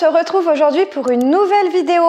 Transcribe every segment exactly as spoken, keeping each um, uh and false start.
se retrouve aujourd'hui pour une nouvelle vidéo.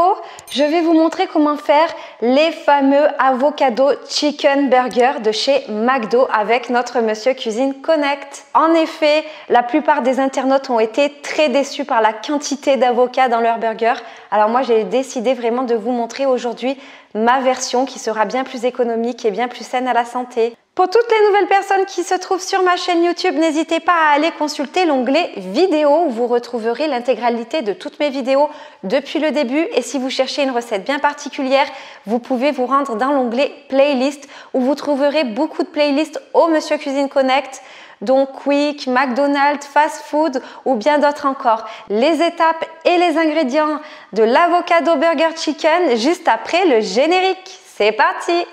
Je vais vous montrer comment faire les fameux avocado chicken burger de chez McDo avec notre Monsieur Cuisine Connect. En effet, la plupart des internautes ont été très déçus par la quantité d'avocats dans leur burger. Alors moi, j'ai décidé vraiment de vous montrer aujourd'hui ma version qui sera bien plus économique et bien plus saine à la santé. Pour toutes les nouvelles personnes qui se trouvent sur ma chaîne YouTube, n'hésitez pas à aller consulter l'onglet vidéo où vous retrouverez l'intégralité de toutes mes vidéos depuis le début. Et si vous cherchez une recette bien particulière, vous pouvez vous rendre dans l'onglet playlist où vous trouverez beaucoup de playlists au Monsieur Cuisine Connect. Donc Quick, McDonald's, Fast Food ou bien d'autres encore. Les étapes et les ingrédients de l'avocado burger chicken juste après le générique. C'est parti!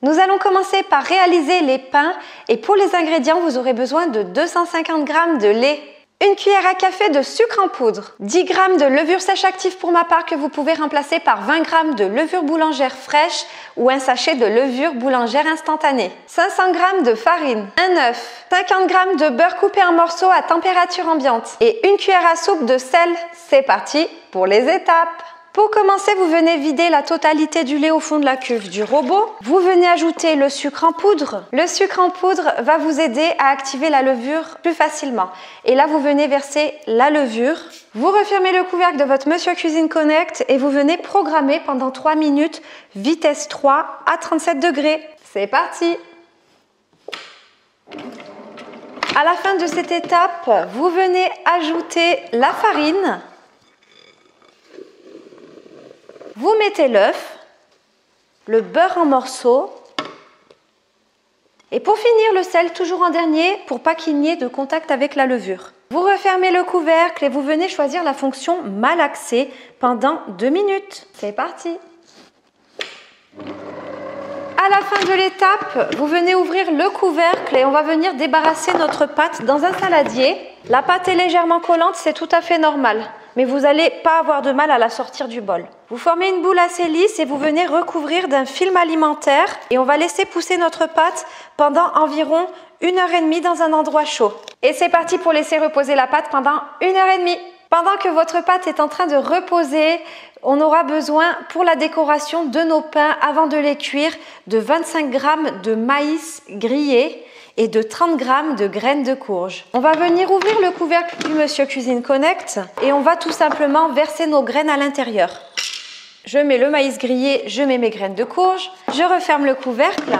Nous allons commencer par réaliser les pains et pour les ingrédients, vous aurez besoin de deux cent cinquante grammes de lait, une cuillère à café de sucre en poudre, dix grammes de levure sèche active pour ma part que vous pouvez remplacer par vingt grammes de levure boulangère fraîche ou un sachet de levure boulangère instantanée, cinq cents grammes de farine, un œuf, cinquante grammes de beurre coupé en morceaux à température ambiante et une cuillère à soupe de sel. C'est parti pour les étapes! Pour commencer, vous venez vider la totalité du lait au fond de la cuve du robot. Vous venez ajouter le sucre en poudre. Le sucre en poudre va vous aider à activer la levure plus facilement. Et là, vous venez verser la levure. Vous refermez le couvercle de votre Monsieur Cuisine Connect et vous venez programmer pendant trois minutes, vitesse trois à trente-sept degrés. C'est parti! À la fin de cette étape, vous venez ajouter la farine. Vous mettez l'œuf, le beurre en morceaux et pour finir le sel toujours en dernier pour pas qu'il n'y ait de contact avec la levure. Vous refermez le couvercle et vous venez choisir la fonction malaxer pendant deux minutes. C'est parti! À la fin de l'étape, vous venez ouvrir le couvercle et on va venir débarrasser notre pâte dans un saladier. La pâte est légèrement collante, c'est tout à fait normal. Mais vous n'allez pas avoir de mal à la sortir du bol. Vous formez une boule assez lisse et vous venez recouvrir d'un film alimentaire et on va laisser pousser notre pâte pendant environ une heure et demie dans un endroit chaud. Et c'est parti pour laisser reposer la pâte pendant une heure et demie. Pendant que votre pâte est en train de reposer, on aura besoin pour la décoration de nos pains avant de les cuire de vingt-cinq grammes de maïs grillé et de trente grammes de graines de courge. On va venir ouvrir le couvercle du Monsieur Cuisine Connect et on va tout simplement verser nos graines à l'intérieur. Je mets le maïs grillé, je mets mes graines de courge, je referme le couvercle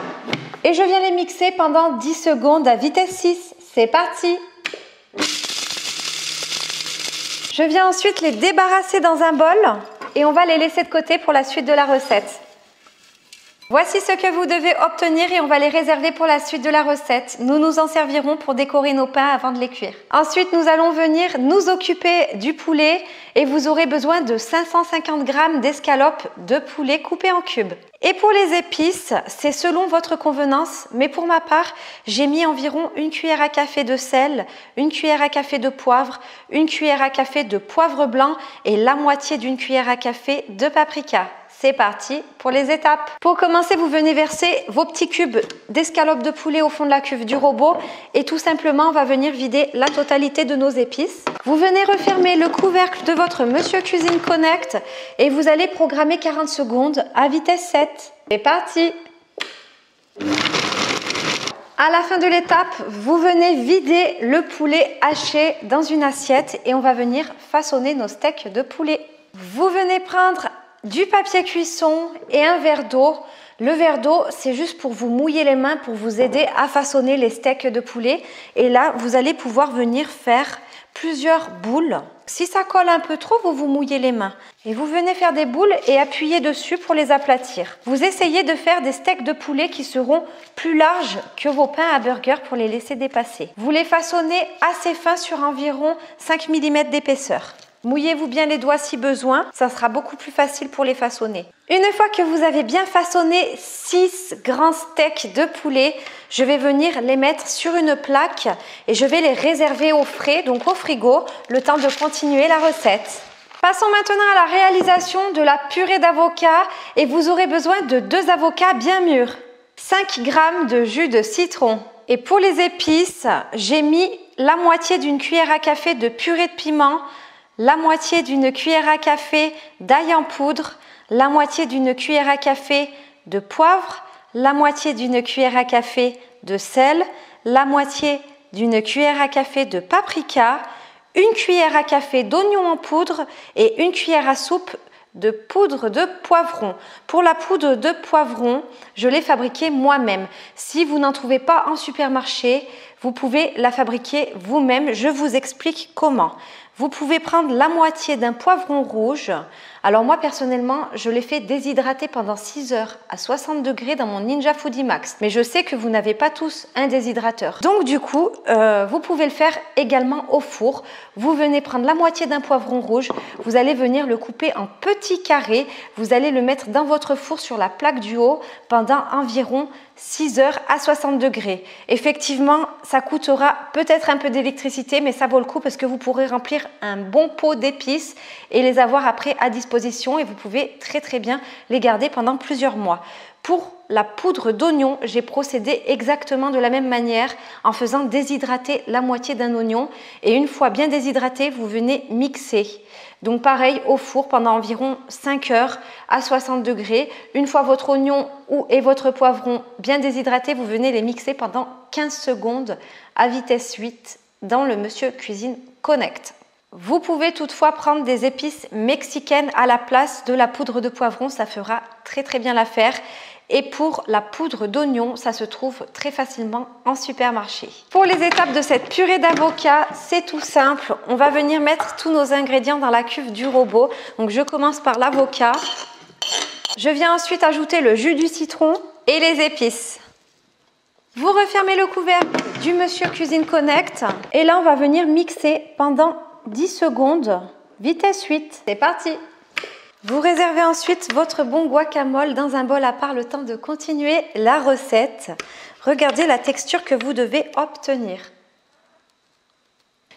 et je viens les mixer pendant dix secondes à vitesse six. C'est parti! Je viens ensuite les débarrasser dans un bol et on va les laisser de côté pour la suite de la recette. Voici ce que vous devez obtenir et on va les réserver pour la suite de la recette. Nous nous en servirons pour décorer nos pains avant de les cuire. Ensuite, nous allons venir nous occuper du poulet et vous aurez besoin de cinq cent cinquante grammes d'escalopes de poulet coupées en cubes. Et pour les épices, c'est selon votre convenance, mais pour ma part, j'ai mis environ une cuillère à café de sel, une cuillère à café de poivre, une cuillère à café de poivre blanc et la moitié d'une cuillère à café de paprika. C'est parti pour les étapes. Pour commencer, vous venez verser vos petits cubes d'escalope de poulet au fond de la cuve du robot et tout simplement, on va venir vider la totalité de nos épices. Vous venez refermer le couvercle de votre Monsieur Cuisine Connect et vous allez programmer quarante secondes à vitesse sept. C'est parti! À la fin de l'étape, vous venez vider le poulet haché dans une assiette et on va venir façonner nos steaks de poulet. Vous venez prendre du papier cuisson et un verre d'eau. Le verre d'eau, c'est juste pour vous mouiller les mains, pour vous aider à façonner les steaks de poulet. Et là, vous allez pouvoir venir faire plusieurs boules. Si ça colle un peu trop, vous vous mouillez les mains. Et vous venez faire des boules et appuyer dessus pour les aplatir. Vous essayez de faire des steaks de poulet qui seront plus larges que vos pains à burger pour les laisser dépasser. Vous les façonnez assez fins sur environ cinq millimètres d'épaisseur. Mouillez-vous bien les doigts si besoin, ça sera beaucoup plus facile pour les façonner. Une fois que vous avez bien façonné six grands steaks de poulet, je vais venir les mettre sur une plaque et je vais les réserver au frais, donc au frigo, le temps de continuer la recette. Passons maintenant à la réalisation de la purée d'avocat et vous aurez besoin de deux avocats bien mûrs, cinq grammes de jus de citron. Et pour les épices, j'ai mis la moitié d'une cuillère à café de purée de piment, la moitié d'une cuillère à café d'ail en poudre, la moitié d'une cuillère à café de poivre, la moitié d'une cuillère à café de sel, la moitié d'une cuillère à café de paprika, une cuillère à café d'oignon en poudre et une cuillère à soupe de poudre de poivron. Pour la poudre de poivron, je l'ai fabriquée moi-même. Si vous n'en trouvez pas en supermarché, vous pouvez la fabriquer vous-même. Je vous explique comment. Vous pouvez prendre la moitié d'un poivron rouge. Alors moi personnellement, je l'ai fait déshydrater pendant six heures à soixante degrés dans mon Ninja Foodie Max. Mais je sais que vous n'avez pas tous un déshydrateur. Donc du coup, euh, vous pouvez le faire également au four. Vous venez prendre la moitié d'un poivron rouge. Vous allez venir le couper en petits carrés. Vous allez le mettre dans votre four sur la plaque du haut pendant environ six heures à soixante degrés. Effectivement, ça coûtera peut-être un peu d'électricité, mais ça vaut le coup parce que vous pourrez remplir un bon pot d'épices et les avoir après à disposition et vous pouvez très très bien les garder pendant plusieurs mois. Pour la poudre d'oignon, j'ai procédé exactement de la même manière en faisant déshydrater la moitié d'un oignon et une fois bien déshydraté, vous venez mixer. Donc pareil au four pendant environ cinq heures à soixante degrés. Une fois votre oignon ou et votre poivron bien déshydraté, vous venez les mixer pendant quinze secondes à vitesse huit dans le Monsieur Cuisine Connect. Vous pouvez toutefois prendre des épices mexicaines à la place de la poudre de poivron, ça fera très très bien l'affaire. Et pour la poudre d'oignon, ça se trouve très facilement en supermarché. Pour les étapes de cette purée d'avocat, c'est tout simple. On va venir mettre tous nos ingrédients dans la cuve du robot. Donc je commence par l'avocat. Je viens ensuite ajouter le jus du citron et les épices. Vous refermez le couvercle du Monsieur Cuisine Connect. Et là, on va venir mixer pendant dix secondes, vitesse huit, c'est parti. Vous réservez ensuite votre bon guacamole dans un bol à part le temps de continuer la recette. Regardez la texture que vous devez obtenir.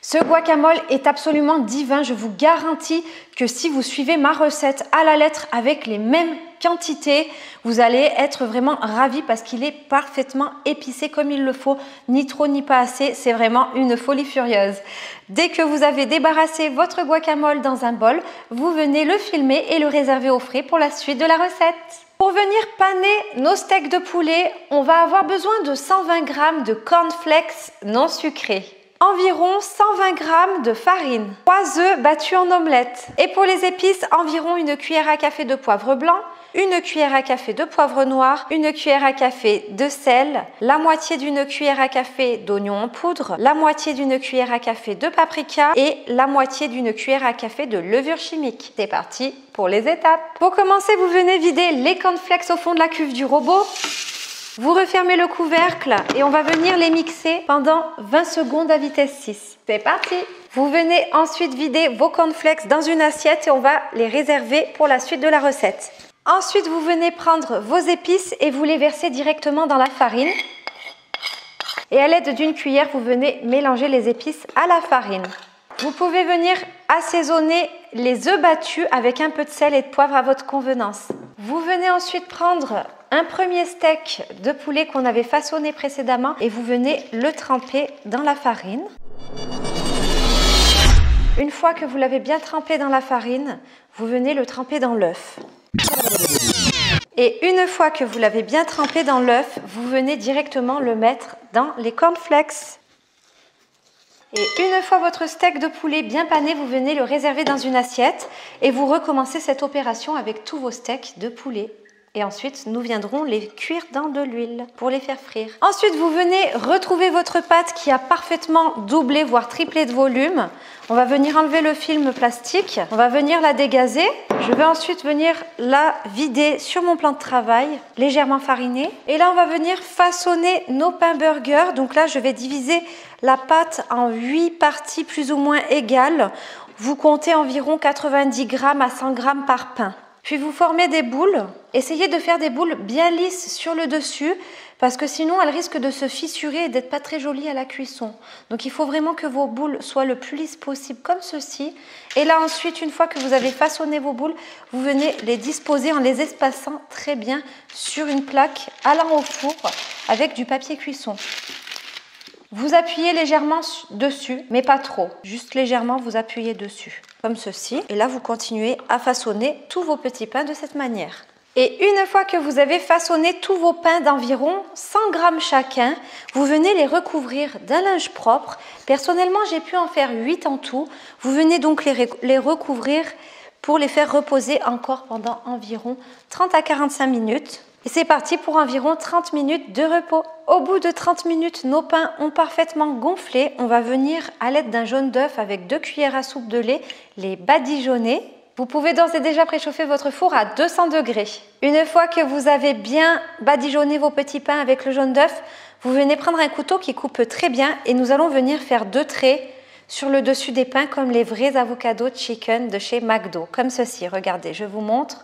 Ce guacamole est absolument divin, je vous garantis que si vous suivez ma recette à la lettre avec les mêmes quantité, vous allez être vraiment ravi parce qu'il est parfaitement épicé comme il le faut, ni trop ni pas assez, c'est vraiment une folie furieuse. Dès que vous avez débarrassé votre guacamole dans un bol, vous venez le filmer et le réserver au frais pour la suite de la recette. Pour venir paner nos steaks de poulet, on va avoir besoin de cent vingt grammes de cornflakes non sucrés, environ cent vingt grammes de farine, trois œufs battus en omelette et pour les épices, environ une cuillère à café de poivre blanc, une cuillère à café de poivre noir, une cuillère à café de sel, la moitié d'une cuillère à café d'oignon en poudre, la moitié d'une cuillère à café de paprika et la moitié d'une cuillère à café de levure chimique. C'est parti pour les étapes. Pour commencer, vous venez vider les cornflakes au fond de la cuve du robot. Vous refermez le couvercle et on va venir les mixer pendant vingt secondes à vitesse six. C'est parti! Vous venez ensuite vider vos cornflakes dans une assiette et on va les réserver pour la suite de la recette. Ensuite, vous venez prendre vos épices et vous les versez directement dans la farine. Et à l'aide d'une cuillère, vous venez mélanger les épices à la farine. Vous pouvez venir assaisonner les œufs battus avec un peu de sel et de poivre à votre convenance. Vous venez ensuite prendre un premier steak de poulet qu'on avait façonné précédemment et vous venez le tremper dans la farine. Une fois que vous l'avez bien trempé dans la farine, vous venez le tremper dans l'œuf. Et une fois que vous l'avez bien trempé dans l'œuf, vous venez directement le mettre dans les cornflakes. Et une fois votre steak de poulet bien pané, vous venez le réserver dans une assiette et vous recommencez cette opération avec tous vos steaks de poulet. Et ensuite, nous viendrons les cuire dans de l'huile pour les faire frire. Ensuite, vous venez retrouver votre pâte qui a parfaitement doublé, voire triplé de volume. On va venir enlever le film plastique. On va venir la dégazer. Je vais ensuite venir la vider sur mon plan de travail, légèrement farinée. Et là, on va venir façonner nos pains burgers. Donc là, je vais diviser la pâte en huit parties plus ou moins égales. Vous comptez environ quatre-vingt-dix grammes à cent grammes par pain. Puis vous formez des boules. Essayez de faire des boules bien lisses sur le dessus parce que sinon elles risquent de se fissurer et d'être pas très jolies à la cuisson. Donc il faut vraiment que vos boules soient le plus lisses possible comme ceci. Et là ensuite, une fois que vous avez façonné vos boules, vous venez les disposer en les espaçant très bien sur une plaque allant au four avec du papier cuisson. Vous appuyez légèrement dessus, mais pas trop. Juste légèrement, vous appuyez dessus, comme ceci. Et là, vous continuez à façonner tous vos petits pains de cette manière. Et une fois que vous avez façonné tous vos pains d'environ cent grammes chacun, vous venez les recouvrir d'un linge propre. Personnellement, j'ai pu en faire huit en tout. Vous venez donc les recouvrir pour les faire reposer encore pendant environ trente à quarante-cinq minutes. Et c'est parti pour environ trente minutes de repos. Au bout de trente minutes, nos pains ont parfaitement gonflé. On va venir à l'aide d'un jaune d'œuf avec deux cuillères à soupe de lait, les badigeonner. Vous pouvez d'ores et déjà préchauffer votre four à deux cents degrés. Une fois que vous avez bien badigeonné vos petits pains avec le jaune d'œuf, vous venez prendre un couteau qui coupe très bien et nous allons venir faire deux traits sur le dessus des pains comme les vrais avocados chicken de chez McDo, comme ceci. Regardez, je vous montre.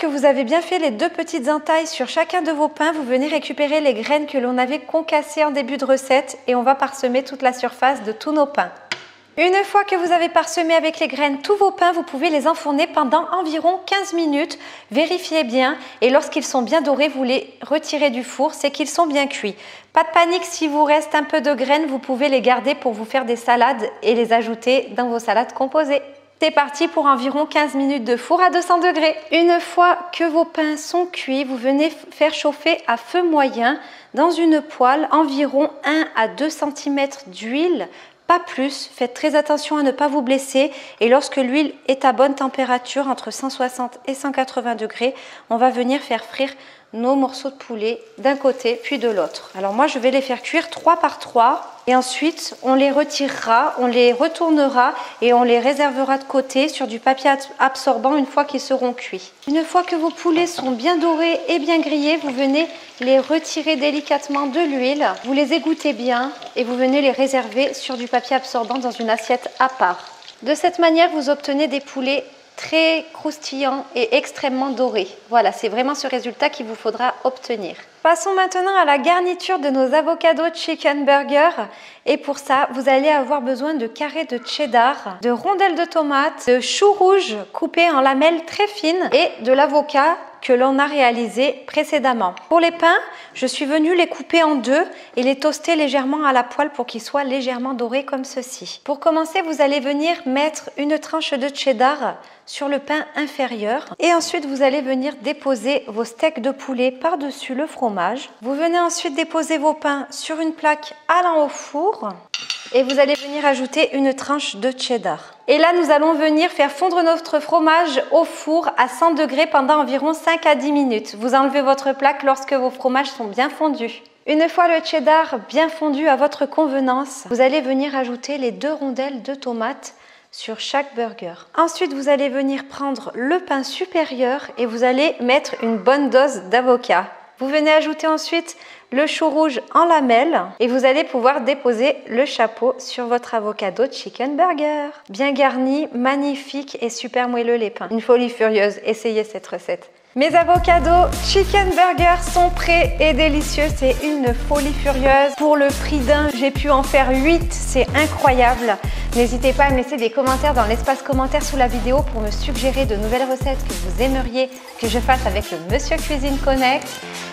Que vous avez bien fait les deux petites entailles sur chacun de vos pains, vous venez récupérer les graines que l'on avait concassées en début de recette et on va parsemer toute la surface de tous nos pains. Une fois que vous avez parsemé avec les graines tous vos pains, vous pouvez les enfourner pendant environ quinze minutes. Vérifiez bien et lorsqu'ils sont bien dorés, vous les retirez du four, c'est qu'ils sont bien cuits. Pas de panique, si vous reste un peu de graines, vous pouvez les garder pour vous faire des salades et les ajouter dans vos salades composées. C'est parti pour environ quinze minutes de four à deux cents degrés. Une fois que vos pains sont cuits, vous venez faire chauffer à feu moyen dans une poêle environ un à deux centimètres d'huile, pas plus. Faites très attention à ne pas vous blesser et lorsque l'huile est à bonne température, entre cent soixante et cent quatre-vingts degrés, on va venir faire frire nos morceaux de poulet d'un côté puis de l'autre. Alors moi je vais les faire cuire trois par trois et ensuite on les retirera, on les retournera et on les réservera de côté sur du papier absorbant une fois qu'ils seront cuits. Une fois que vos poulets sont bien dorés et bien grillés, vous venez les retirer délicatement de l'huile, vous les égouttez bien et vous venez les réserver sur du papier absorbant dans une assiette à part. De cette manière vous obtenez des poulets très croustillant et extrêmement doré. Voilà, c'est vraiment ce résultat qu'il vous faudra obtenir. Passons maintenant à la garniture de nos avocados chicken burger. Et pour ça, vous allez avoir besoin de carrés de cheddar, de rondelles de tomates, de choux rouges coupés en lamelles très fines et de l'avocat que l'on a réalisé précédemment. Pour les pains, je suis venue les couper en deux et les toaster légèrement à la poêle pour qu'ils soient légèrement dorés comme ceci. Pour commencer, vous allez venir mettre une tranche de cheddar sur le pain inférieur et ensuite vous allez venir déposer vos steaks de poulet par-dessus le fromage. Vous venez ensuite déposer vos pains sur une plaque allant au four et vous allez venir ajouter une tranche de cheddar. Et là, nous allons venir faire fondre notre fromage au four à cent degrés pendant environ cinq à dix minutes. Vous enlevez votre plaque lorsque vos fromages sont bien fondus. Une fois le cheddar bien fondu à votre convenance, vous allez venir ajouter les deux rondelles de tomates sur chaque burger. Ensuite, vous allez venir prendre le pain supérieur et vous allez mettre une bonne dose d'avocat. Vous venez ajouter ensuite le chou rouge en lamelles et vous allez pouvoir déposer le chapeau sur votre avocado chicken burger. Bien garni, magnifique et super moelleux les pains. Une folie furieuse, essayez cette recette. Mes avocados chicken burgers sont prêts et délicieux, c'est une folie furieuse. Pour le prix d'un, j'ai pu en faire huit, c'est incroyable. N'hésitez pas à me laisser des commentaires dans l'espace commentaire sous la vidéo pour me suggérer de nouvelles recettes que vous aimeriez que je fasse avec le Monsieur Cuisine Connect.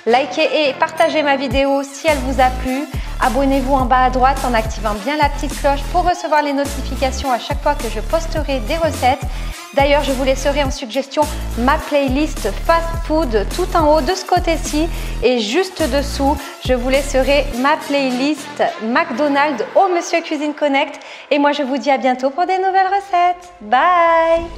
Likez et partagez ma vidéo si elle vous a plu. Abonnez-vous en bas à droite en activant bien la petite cloche pour recevoir les notifications à chaque fois que je posterai des recettes. D'ailleurs, je vous laisserai en suggestion ma playlist fast food tout en haut de ce côté-ci et juste dessous, je vous laisserai ma playlist McDonald's au Monsieur Cuisine Connect. Et moi, je vous dis à bientôt pour des nouvelles recettes. Bye!